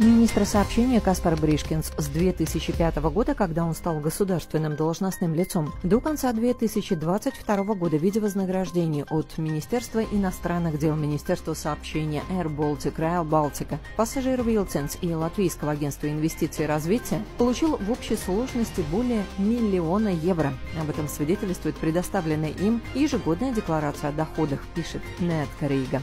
Министр сообщения Каспар Бришкинс с 2005 года, когда он стал государственным должностным лицом, до конца 2022 года в виде вознаграждения от Министерства иностранных дел, Министерства сообщения, Air Baltic, Rail Baltica, пассажир Вилтенс и Латвийского агентства инвестиций и развития получил в общей сложности более миллиона евро. Об этом свидетельствует предоставленная им ежегодная декларация о доходах, пишет Ned Kreyga.